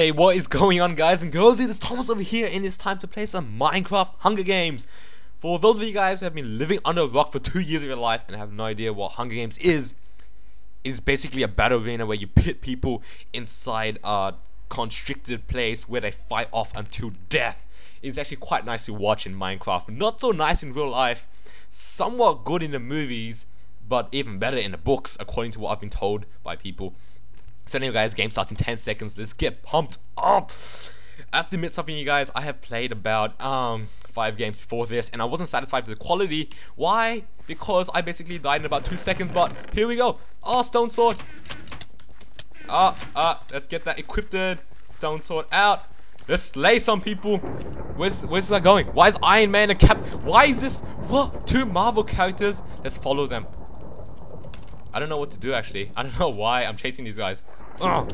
Okay, what is going on, guys and girls? It is Thomas over here, and it's time to play some Minecraft Hunger Games. For those of you guys who have been living under a rock for 2 years of your life and have no idea what Hunger Games is, it's basically a battle arena where you pit people inside a constricted place where they fight off until death. It's actually quite nice to watch in Minecraft. Not so nice in real life, somewhat good in the movies, but even better in the books, according to what I've been told by people. So anyway, guys, game starts in 10 seconds. Let's get pumped up. I have to admit something, you guys. I have played about 5 games before this, and I wasn't satisfied with the quality. Why? Because I basically died in about 2 seconds, but here we go. Oh, stone sword. Let's get that equipped. Stone sword out. Let's slay some people. Where's that going? Why is Iron Man a cap? Why is this? What? 2 Marvel characters? Let's follow them. I don't know what to do, actually. I don't know why I'm chasing these guys. Ugh.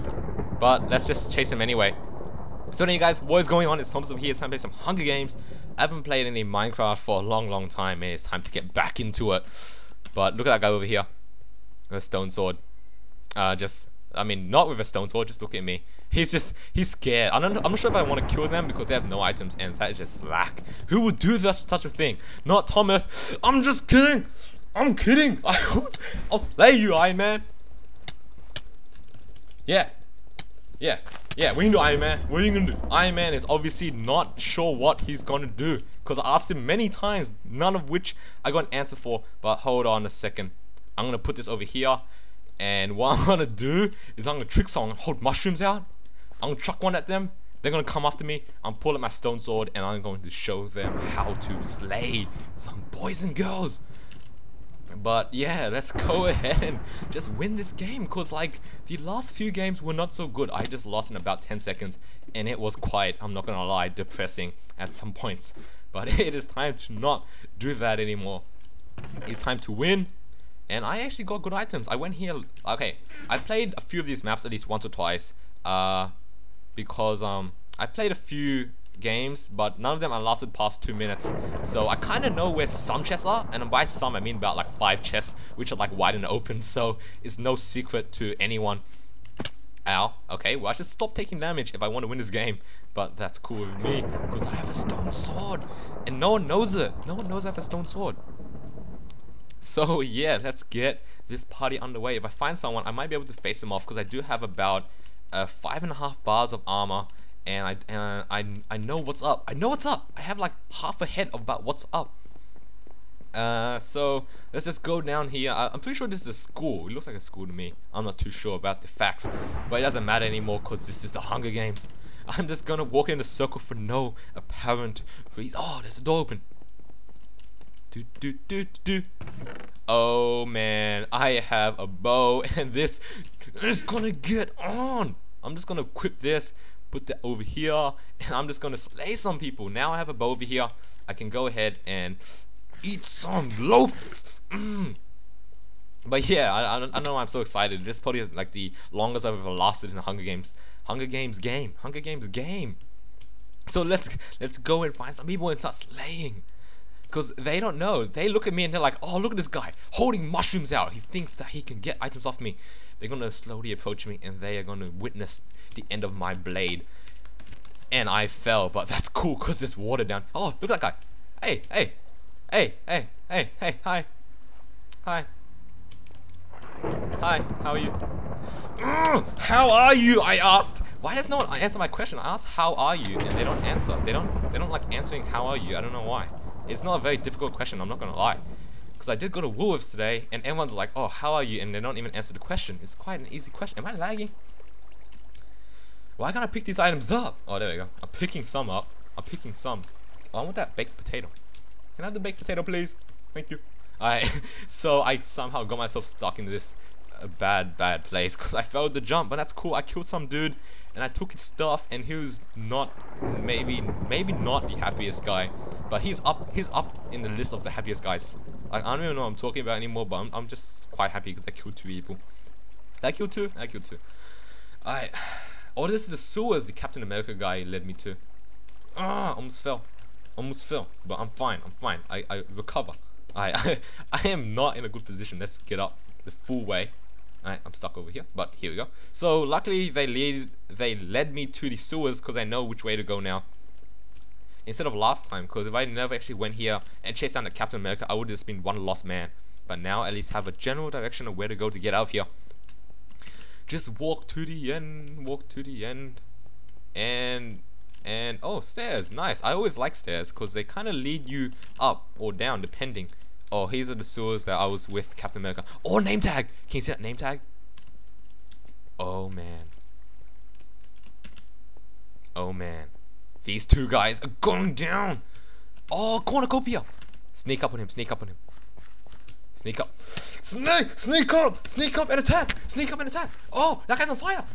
But let's just chase them anyway. So anyway, guys, what is going on? It's Thomas over here. It's time to play some Hunger Games. I haven't played any Minecraft for a long time, and it's time to get back into it. But look at that guy over here. A stone sword. Not with a stone sword, just look at me. He's scared. I'm not sure if I want to kill them because they have no items, and that is just slack. Who would do this, such a thing? Not Thomas. I'm just kidding. I'm kidding! I'll slay you, Iron Man! Yeah, what are you gonna do, Iron Man? What are you gonna do? Iron Man is obviously not sure what he's gonna do, because I asked him many times, none of which I got an answer for. But hold on a second. I'm gonna put this over here, and what I'm gonna do is I'm gonna trick someone. I'm gonna hold mushrooms out, I'm gonna chuck one at them, they're gonna come after me, I'm pulling my stone sword, and I'm going to show them how to slay some boys and girls. But yeah, let's go ahead and just win this game, because like the last few games were not so good. I just lost in about 10 seconds, and it was quite, I'm not gonna lie, depressing at some points. But it is time to not do that anymore. It's time to win. And I actually got good items. I went here. Okay, I played a few of these maps at least once or twice, because I played a few games, but none of them I lasted past 2 minutes, so I kind of know where some chests are, and by some I mean about like 5 chests, which are like wide and open, so it's no secret to anyone. Ow, okay, well I should stop taking damage if I want to win this game, but that's cool with me, because I have a stone sword, and no one knows it, no one knows I have a stone sword. So yeah, let's get this party underway. If I find someone, I might be able to face them off, because I do have about 5.5 bars of armor. And I know what's up. I know what's up. I have like half a head about what's up. So let's just go down here. I'm pretty sure this is a school. It looks like a school to me. I'm not too sure about the facts, but it doesn't matter anymore because this is the Hunger Games. I'm just gonna walk in the circle for no apparent reason. Oh, there's a door open. Oh man, I have a bow, and this is gonna get on. I'm just gonna equip this. Put that over here, and I'm just gonna slay some people. Now I have a bow over here. I can go ahead and eat some loafs. But yeah, I don't know why I'm so excited. This is probably like the longest I've ever lasted in the Hunger Games game. So let's go and find some people and start slaying, because they don't know. They look at me and they're like, oh, look at this guy holding mushrooms out. He thinks that he can get items off me. They're gonna slowly approach me, and they are gonna witness the end of my blade. And I fell, but that's cool because there's water down. Oh, look at that guy. Hey, hi, how are you? How are you? I asked. Why does no one answer my question? I asked how are you, and they don't answer. They don't like answering how are you. I don't know why. It's not a very difficult question, I'm not gonna lie. Because I did go to Woolworths today, and everyone's like, oh, how are you? And they don't even answer the question. It's quite an easy question. Am I lagging? Why can't I pick these items up? Oh, there we go. I'm picking some up. Oh, I want that baked potato. Can I have the baked potato, please? Thank you. Alright, so I somehow got myself stuck in this bad place, because I failed the jump, but that's cool. I killed some dude, and I took his stuff, and he was not, maybe not the happiest guy, but he's up in the list of the happiest guys. Like, I don't even know what I'm talking about anymore, but I'm just quite happy because I killed 2 people. I killed two. Alright. Oh, this is the sewers the Captain America guy led me to. Ah, almost fell. But I'm fine, I recover. I am not in a good position. Let's get up the full way. I'm stuck over here, but here we go. So luckily they led me to the sewers, because I know which way to go now, instead of last time, because if I never actually went here and chased down the Captain America, I would have just been one lost man. But now I at least have a general direction of where to go to get out of here. Just walk to the end, walk to the end, and oh, stairs, nice. I always like stairs because they kind of lead you up or down depending. Oh, these are the sewers that I was with Captain America. Oh, name tag! Can you see that name tag? Oh man. Oh man. These two guys are going down! Oh, cornucopia! Sneak up on him, sneak up on him. Sneak up. Sneak! Sneak up! Sneak up and attack! Sneak up and attack! Oh, that guy's on fire!